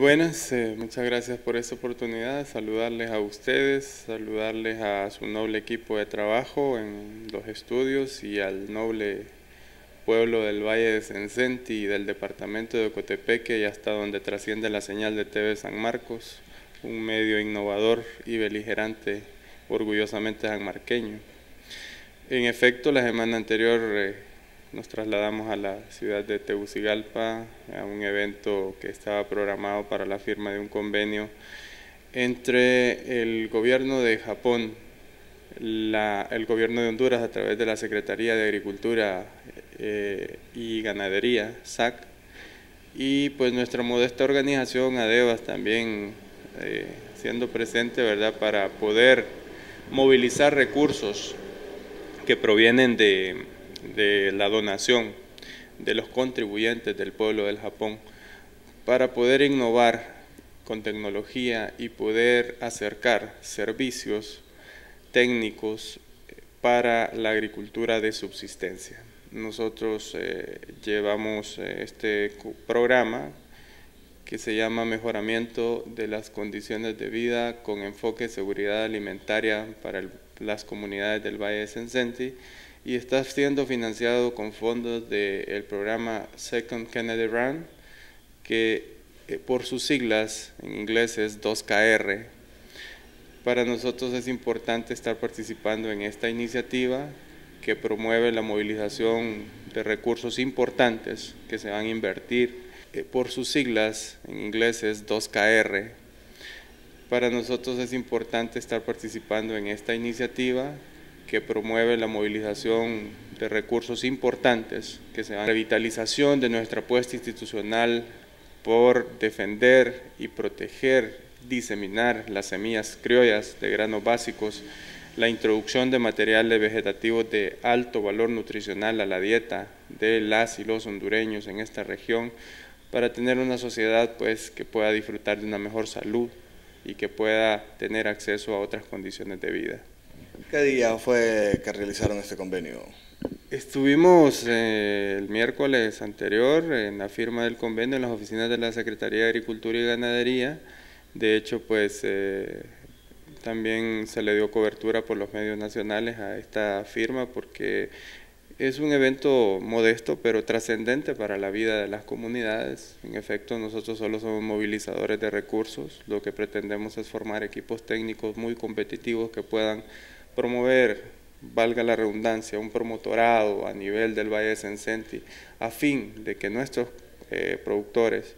buenas, muchas gracias por esta oportunidad, saludarles a ustedes, saludarles a su noble equipo de trabajo en los estudios y al noble pueblo del Valle de Sensenti y del departamento de Ocotepeque y hasta donde trasciende la señal de TV San Marcos, un medio innovador y beligerante, orgullosamente sanmarqueño. En efecto, la semana anterior nos trasladamos a la ciudad de Tegucigalpa a un evento que estaba programado para la firma de un convenio entre el gobierno de Japón, el gobierno de Honduras a través de la Secretaría de Agricultura y Ganadería, SAC, y pues nuestra modesta organización ADEVAS también siendo presente, ¿verdad?, para poder movilizar recursos que provienen de la donación de los contribuyentes del pueblo del Japón para poder innovar con tecnología y poder acercar servicios técnicos para la agricultura de subsistencia. Nosotros llevamos este programa que se llama Mejoramiento de las Condiciones de Vida con Enfoque en Seguridad Alimentaria para las Comunidades del Valle de Sensenti, y está siendo financiado con fondos del programa Second Kennedy Run, que por sus siglas en inglés es 2KR. Para nosotros es importante estar participando en esta iniciativa que promueve la movilización de recursos importantes que se van a invertir. Por sus siglas en inglés es 2KR. Para nosotros es importante estar participando en esta iniciativa que promueve la movilización de recursos importantes, que se llama revitalización de nuestra apuesta institucional por defender y proteger, diseminar las semillas criollas de granos básicos, la introducción de materiales vegetativos de alto valor nutricional a la dieta de las y los hondureños en esta región, para tener una sociedad pues, que pueda disfrutar de una mejor salud y que pueda tener acceso a otras condiciones de vida. ¿Qué día fue que realizaron este convenio? Estuvimos el miércoles anterior en la firma del convenio en las oficinas de la Secretaría de Agricultura y Ganadería. De hecho, pues también se le dio cobertura por los medios nacionales a esta firma porque es un evento modesto pero trascendente para la vida de las comunidades. En efecto, nosotros solo somos movilizadores de recursos. Lo que pretendemos es formar equipos técnicos muy competitivos que puedan promover, valga la redundancia, un promotorado a nivel del Valle de Sensenti, a fin de que nuestros productores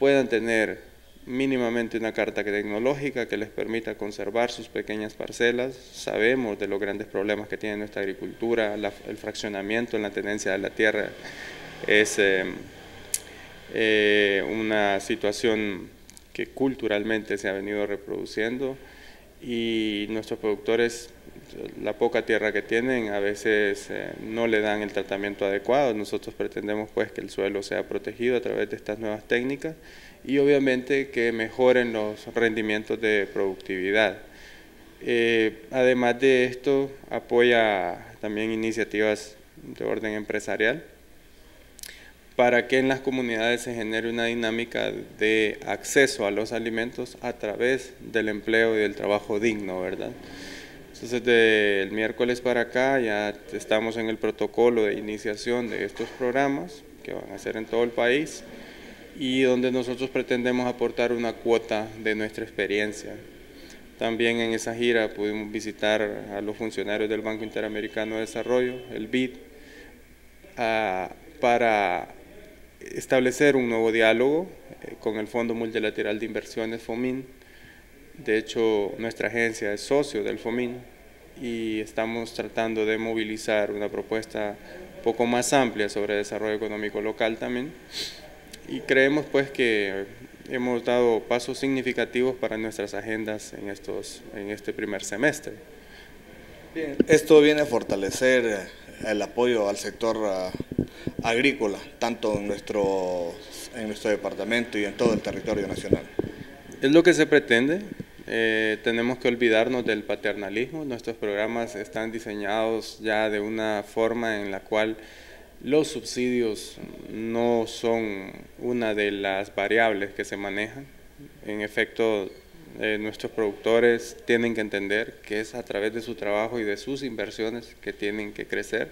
puedan tener mínimamente una carta tecnológica que les permita conservar sus pequeñas parcelas. Sabemos de los grandes problemas que tiene nuestra agricultura, el fraccionamiento en la tenencia de la tierra es una situación que culturalmente se ha venido reproduciendo, y nuestros productores, la poca tierra que tienen, a veces no le dan el tratamiento adecuado. Nosotros pretendemos pues que el suelo sea protegido a través de estas nuevas técnicas y obviamente que mejoren los rendimientos de productividad. Además de esto, apoya también iniciativas de orden empresarial para que en las comunidades se genere una dinámica de acceso a los alimentos a través del empleo y del trabajo digno, ¿verdad? Entonces, del miércoles para acá ya estamos en el protocolo de iniciación de estos programas que van a ser en todo el país y donde nosotros pretendemos aportar una cuota de nuestra experiencia. También en esa gira pudimos visitar a los funcionarios del Banco Interamericano de Desarrollo, el BID, para establecer un nuevo diálogo con el Fondo Multilateral de Inversiones, FOMIN. De hecho, nuestra agencia es socio del FOMIN y estamos tratando de movilizar una propuesta un poco más amplia sobre desarrollo económico local también. Y creemos pues que hemos dado pasos significativos para nuestras agendas en este primer semestre. Bien. Esto viene a fortalecer el apoyo al sector agrícola, tanto en nuestro departamento y en todo el territorio nacional. Es lo que se pretende. Tenemos que olvidarnos del paternalismo. Nuestros programas están diseñados ya de una forma en la cual los subsidios no son una de las variables que se manejan. En efecto, nuestros productores tienen que entender que es a través de su trabajo y de sus inversiones que tienen que crecer.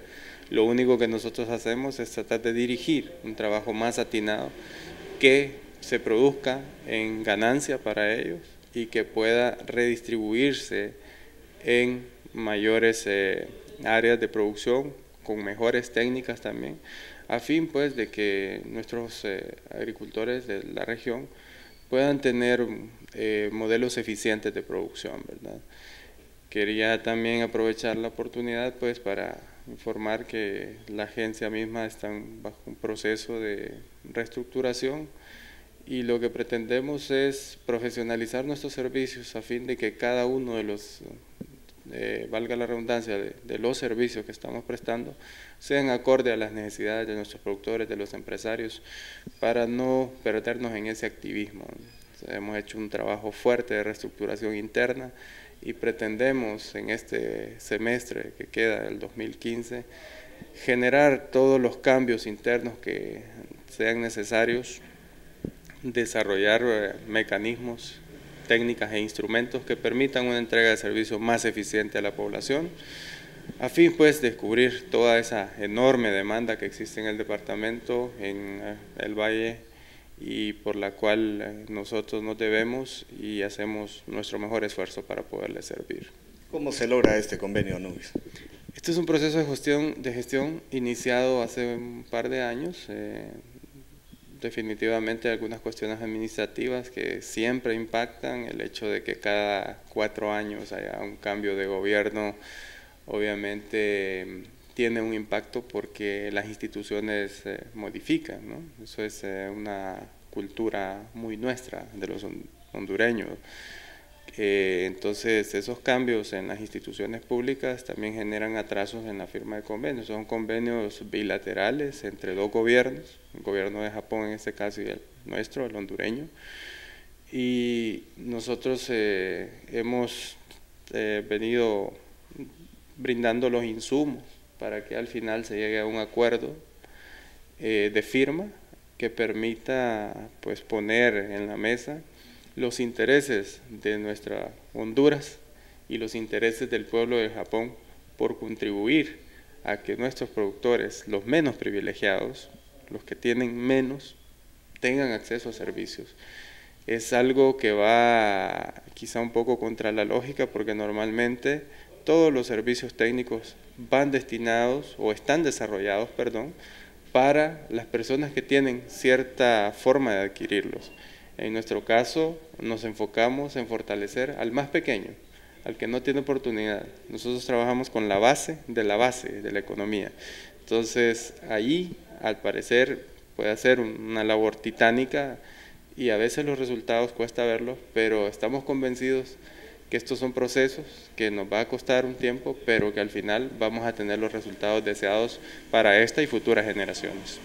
Lo único que nosotros hacemos es tratar de dirigir un trabajo más atinado que se produzca en ganancia para ellos y que pueda redistribuirse en mayores áreas de producción, con mejores técnicas también, a fin pues de que nuestros agricultores de la región puedan tener modelos eficientes de producción, ¿verdad? Quería también aprovechar la oportunidad pues para informar que la agencia misma está bajo un proceso de reestructuración y lo que pretendemos es profesionalizar nuestros servicios a fin de que cada uno de los valga la redundancia, de los servicios que estamos prestando, sean acorde a las necesidades de nuestros productores, de los empresarios, para no perdernos en ese activismo. Entonces, hemos hecho un trabajo fuerte de reestructuración interna y pretendemos en este semestre que queda, el 2015, generar todos los cambios internos que sean necesarios, desarrollar mecanismos, técnicas e instrumentos que permitan una entrega de servicios más eficiente a la población, a fin pues de cubrir toda esa enorme demanda que existe en el departamento, en el valle, y por la cual nosotros nos debemos y hacemos nuestro mejor esfuerzo para poderle servir. ¿Cómo se logra este convenio, Nubis? Este es un proceso de gestión iniciado hace un par de años. Definitivamente hay algunas cuestiones administrativas que siempre impactan, el hecho de que cada 4 años haya un cambio de gobierno obviamente tiene un impacto porque las instituciones modifican, ¿no? Eso es una cultura muy nuestra de los hondureños. Entonces esos cambios en las instituciones públicas también generan atrasos en la firma de convenios. Son convenios bilaterales entre dos gobiernos, el gobierno de Japón en este caso y el nuestro, el hondureño, y nosotros hemos venido brindando los insumos para que al final se llegue a un acuerdo de firma que permita pues poner en la mesa los intereses de nuestra Honduras y los intereses del pueblo de Japón por contribuir a que nuestros productores, los menos privilegiados, los que tienen menos, tengan acceso a servicios. Es algo que va quizá un poco contra la lógica porque normalmente todos los servicios técnicos van destinados o están desarrollados, perdón, para las personas que tienen cierta forma de adquirirlos. En nuestro caso, nos enfocamos en fortalecer al más pequeño, al que no tiene oportunidad. Nosotros trabajamos con la base de la economía. Entonces, allí, al parecer, puede ser una labor titánica y a veces los resultados cuesta verlos, pero estamos convencidos que estos son procesos que nos va a costar un tiempo, pero que al final vamos a tener los resultados deseados para esta y futuras generaciones.